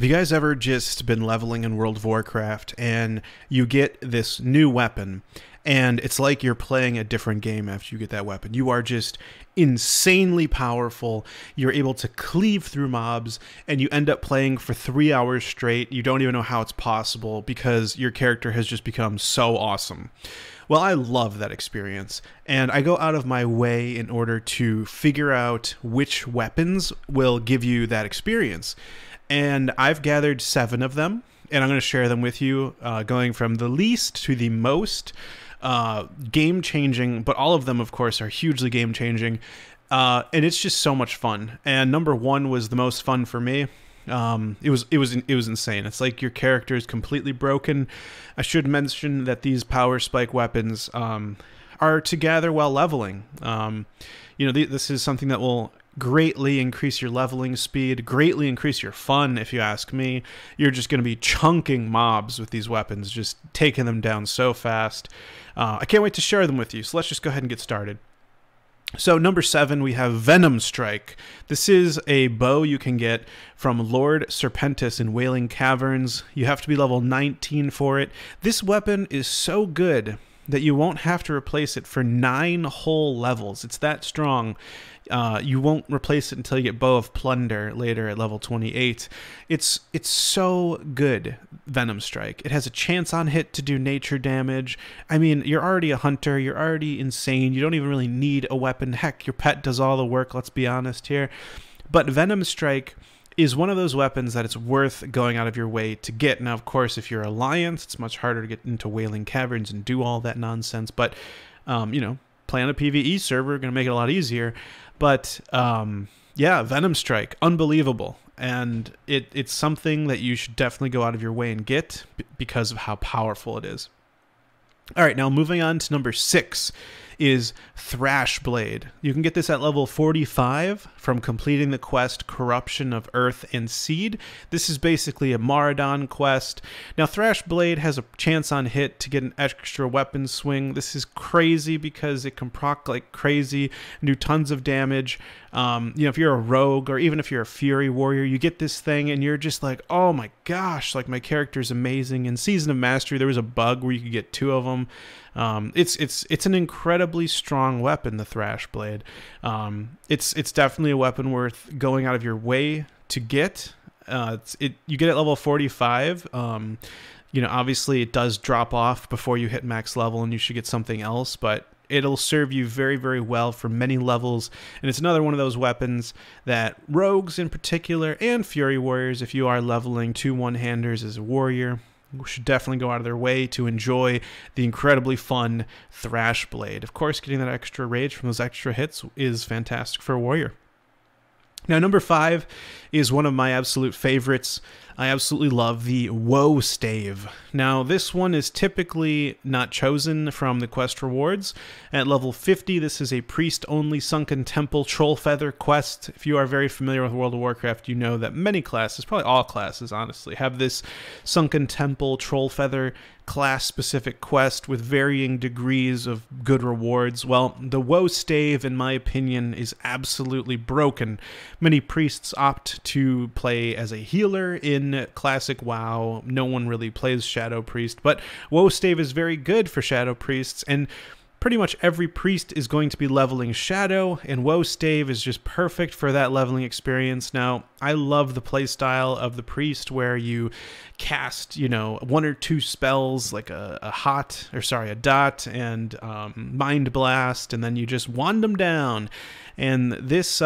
Have you guys ever just been leveling in World of Warcraft and you get this new weapon and it's like you're playing a different game after you get that weapon? You are just insanely powerful. You're able to cleave through mobs and you end up playing for 3 hours straight. You don't even know how it's possible because your character has just become so awesome. Well, I love that experience, and I go out of my way in order to figure out which weapons will give you that experience. And I've gathered 7 of them, and I'm going to share them with you, going from the least to the most game-changing, but all of them, of course, are hugely game-changing, and it's just so much fun. And number 1 was the most fun for me. It was insane. It's like your character is completely broken. I should mention that these power spike weapons are to gather while leveling. You know, this is something that will greatly increase your leveling speed, greatly increase your fun, if you ask me. You're just going to be chunking mobs with these weapons, just taking them down so fast. I can't wait to share them with you, so let's just go ahead and get started. So number 7, we have Venom Strike. This is a bow you can get from Lord Serpentis in Wailing Caverns. You have to be level 19 for it. This weapon is so good that you won't have to replace it for 9 whole levels. It's that strong. You won't replace it until you get Bow of Plunder later at level 28. It's so good, Venom Strike. It has a chance on hit to do nature damage. I mean, you're already a hunter. You're already insane. You don't even really need a weapon. Heck, your pet does all the work, let's be honest here. But Venom Strike is one of those weapons that it's worth going out of your way to get. Now, of course, if you're Alliance, it's much harder to get into Wailing Caverns and do all that nonsense. But, you know, play on a PvE server, going to make it a lot easier. But, yeah, Venom Strike, unbelievable. And it's something that you should definitely go out of your way and get because of how powerful it is. All right, now moving on to number 6 is Thrash Blade. You can get this at level 45 from completing the quest Corruption of Earth and Seed. This is basically a Maradon quest. Now, Thrash Blade has a chance on hit to get an extra weapon swing. This is crazy because it can proc like crazy and do tons of damage. You know, if you're a rogue or even if you're a fury warrior, you get this thing and you're just like, oh my gosh, like my character's amazing. In Season of Mastery, there was a bug where you could get 2 of them. It's an incredibly strong weapon, the Thrash Blade. It's definitely a weapon worth going out of your way to get. You get it at level 45. You know, obviously it does drop off before you hit max level, and you should get something else, but it'll serve you very, very well for many levels. And it's another one of those weapons that rogues in particular and fury warriors, if you are leveling 2 one-handers as a warrior, should definitely go out of their way to enjoy the incredibly fun Thrash Blade. Of course, getting that extra rage from those extra hits is fantastic for a warrior. Now, number 5 is one of my absolute favorites. I absolutely love the Woe Stave. Now, this one is typically not chosen from the quest rewards. At level 50, this is a priest-only Sunken Temple Troll Feather quest. If you are very familiar with World of Warcraft, you know that many classes, probably all classes, honestly, have this Sunken Temple Troll Feather class-specific quest with varying degrees of good rewards. Well, the Woe Stave, in my opinion, is absolutely broken. Many priests opt to play as a healer in Classic WoW. No one really plays Shadow Priest, but Woe Stave is very good for Shadow Priests, and pretty much every priest is going to be leveling Shadow, and Woe Stave is just perfect for that leveling experience. Now, I love the playstyle of the priest where you cast, you know, 1 or 2 spells like a dot and mind blast, and then you just wand them down. And this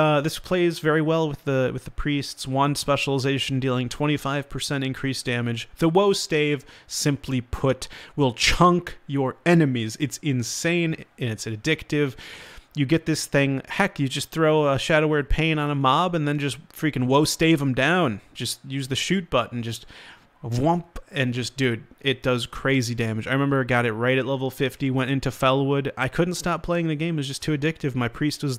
plays very well with the priest's wand specialization, dealing 25% increased damage. The Woe Stave, simply put, will chunk your enemies. It's insane. And it's addictive. You get this thing, heck, you just throw a Shadow Word Pain on a mob and then just freaking Woe Stave them down. Just use the shoot button, just whomp, and just, dude, it does crazy damage. I remember I got it right at level 50, went into Felwood. I couldn't stop playing the game. It was just too addictive. My priest was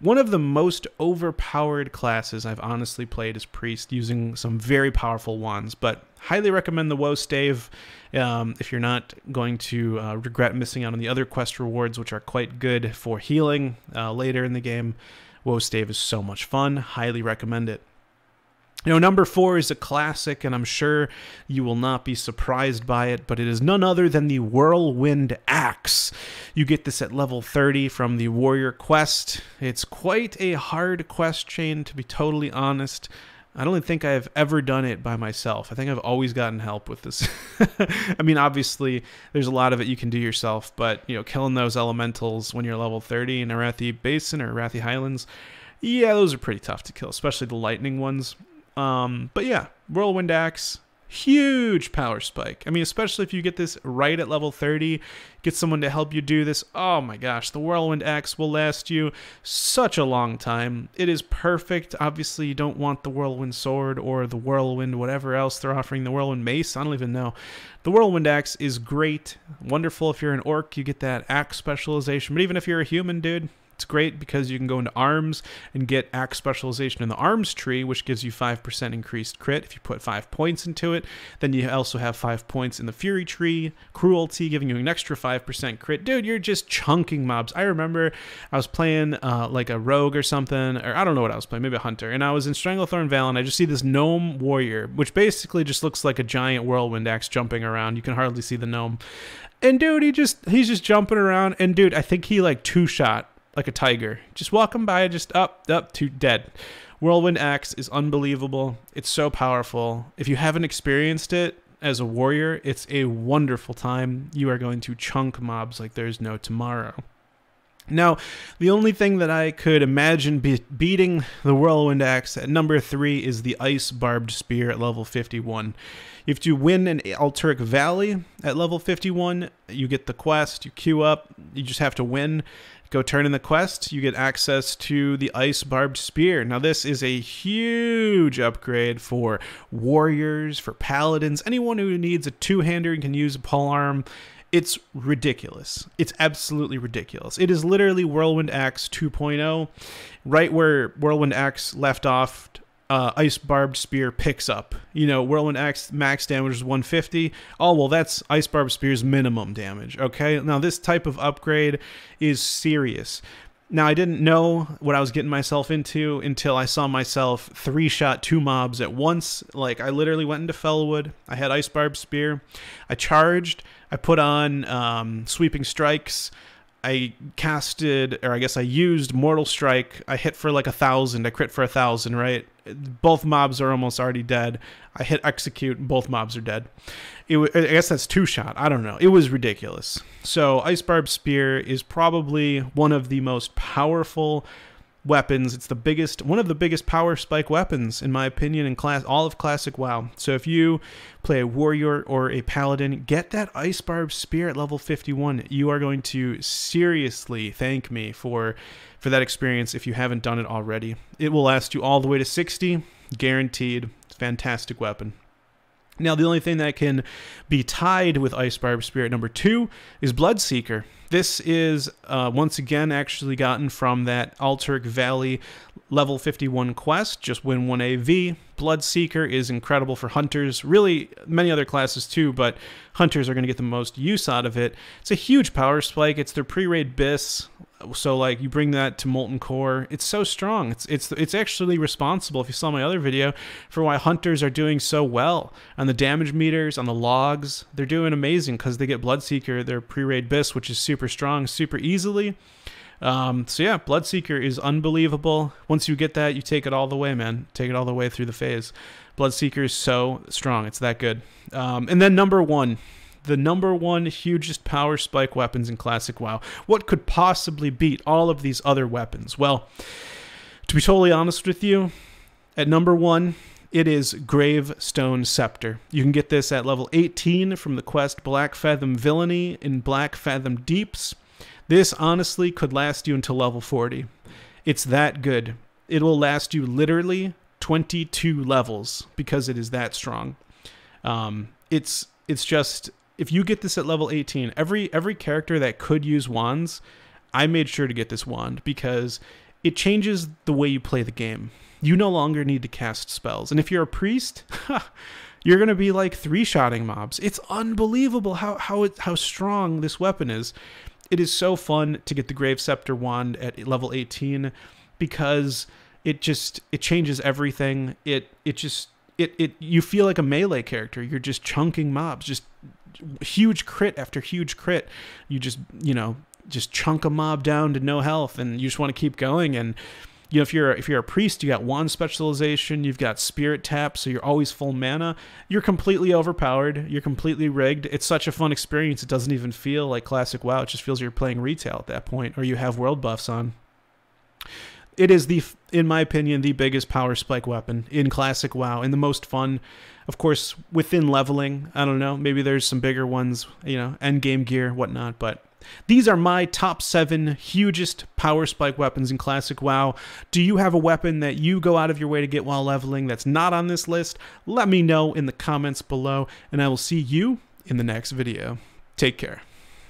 one of the most overpowered classes I've honestly played as priest, using some very powerful wands, but highly recommend the Woe Stave if you're not going to regret missing out on the other quest rewards, which are quite good for healing later in the game. Woe Stave is so much fun. Highly recommend it. You know, number 4 is a classic, and I'm sure you will not be surprised by it, but it is none other than the Whirlwind Axe. You get this at level 30 from the Warrior Quest. It's quite a hard quest chain, to be totally honest. I don't think I've ever done it by myself. I think I've always gotten help with this. I mean, obviously, there's a lot of it you can do yourself, but, you know, killing those elementals when you're level 30 in Arathi Basin or Arathi Highlands, yeah, those are pretty tough to kill, especially the lightning ones. But yeah, Whirlwind Axe, huge power spike. I mean, especially if you get this right at level 30, get someone to help you do this. Oh my gosh, the Whirlwind Axe will last you such a long time. It is perfect. Obviously, you don't want the Whirlwind Sword or the Whirlwind whatever else they're offering, the Whirlwind Mace, I don't even know. The Whirlwind Axe is great, wonderful. If you're an orc, you get that axe specialization, but even if you're a human, dude, it's great because you can go into arms and get axe specialization in the arms tree, which gives you 5% increased crit if you put 5 points into it. Then you also have 5 points in the fury tree, cruelty, giving you an extra 5% crit. Dude, you're just chunking mobs. I remember I was playing like a rogue or something, or I don't know what I was playing, maybe a hunter, and I was in Stranglethorn Vale, and I just see this gnome warrior, which basically just looks like a giant Whirlwind Axe jumping around. You can hardly see the gnome, and dude, he's just jumping around, and dude, I think he like two-shot like a tiger, just walking by, just up to dead. Whirlwind Axe is unbelievable. It's so powerful. If you haven't experienced it as a warrior, it's a wonderful time. You are going to chunk mobs like there's no tomorrow. Now, the only thing that I could imagine beating the Whirlwind Axe at number 3 is the Ice Barbed Spear at level 51. If you win an Alteric Valley at level 51, you get the quest, you queue up, you just have to win. Go turn in the quest, you get access to the Ice Barbed Spear. Now this is a huge upgrade for warriors, for paladins, anyone who needs a two-hander and can use a polearm. It's ridiculous. It's absolutely ridiculous. It is literally Whirlwind Axe 2.0. Right where Whirlwind Axe left off, Ice Barbed Spear picks up. You know, Whirlwind Axe max damage is 150. Oh, well, that's Ice Barbed Spear's minimum damage, okay? Now, this type of upgrade is serious. Now, I didn't know what I was getting myself into until I saw myself 3-shot 2 mobs at once. Like, I literally went into Felwood. I had Ice Barbed Spear. I charged. I put on Sweeping Strikes. I casted, or I guess I used Mortal Strike. I hit for like 1,000. I crit for 1,000, right? Both mobs are almost already dead. I hit execute, and both mobs are dead. I guess that's 2-shot. I don't know. It was ridiculous. So Ice Barbed Spear is probably one of the most powerful weapons. It's the biggest, one of the biggest power spike weapons, in my opinion, in all of Classic WoW. So if you play a warrior or a paladin, get that Ice Barbed Spear at level 51. You are going to seriously thank me for that experience if you haven't done it already. It will last you all the way to 60, guaranteed. Fantastic weapon. Now, the only thing that can be tied with Ice Barbed Spear at number 2 is Bloodseeker. This is, once again, actually gotten from that Alteric Valley level 51 quest. Just win 1 AV. Bloodseeker is incredible for hunters. Really, many other classes too, but hunters are going to get the most use out of it. It's a huge power spike. It's their pre-raid BIS. So, like, you bring that to Molten Core. It's so strong. It's actually responsible, if you saw my other video, for why hunters are doing so well. On the damage meters, on the logs, they're doing amazing because they get Bloodseeker, their pre-raid BIS, which is super strong, super easily. So, yeah, Bloodseeker is unbelievable. Once you get that, you take it all the way, man. Take it all the way through the phase. Bloodseeker is so strong. It's that good. And then number 1. The number 1 hugest power spike weapons in Classic WoW. What could possibly beat all of these other weapons? Well, to be totally honest with you, at number 1, it is Gravestone Scepter. You can get this at level 18 from the quest Black Fathom Villainy in Black Fathom Deeps. This honestly could last you until level 40. It's that good. It will last you literally 22 levels because it is that strong. It's just... If you get this at level 18, every character that could use wands, I made sure to get this wand because it changes the way you play the game. You no longer need to cast spells. And if you're a priest, you're going to be like 3-shotting mobs. It's unbelievable how strong this weapon is. It is so fun to get the Grave Scepter wand at level 18 because it changes everything. It you feel like a melee character. You're just chunking mobs, just huge crit after huge crit. You just, you know, just chunk a mob down to no health, and you just want to keep going. And you know, if you're a priest, you got wand specialization, you've got spirit tap, so you're always full mana. You're completely overpowered. You're completely rigged. It's such a fun experience. It doesn't even feel like Classic WoW. It just feels like you're playing retail at that point, or you have world buffs on. It is, in my opinion, the biggest power spike weapon in Classic WoW, and the most fun. Of course, within leveling, I don't know, maybe there's some bigger ones, you know, end game gear, whatnot, but these are my top 7 hugest power spike weapons in Classic WoW. Do you have a weapon that you go out of your way to get while leveling that's not on this list? Let me know in the comments below, and I will see you in the next video. Take care.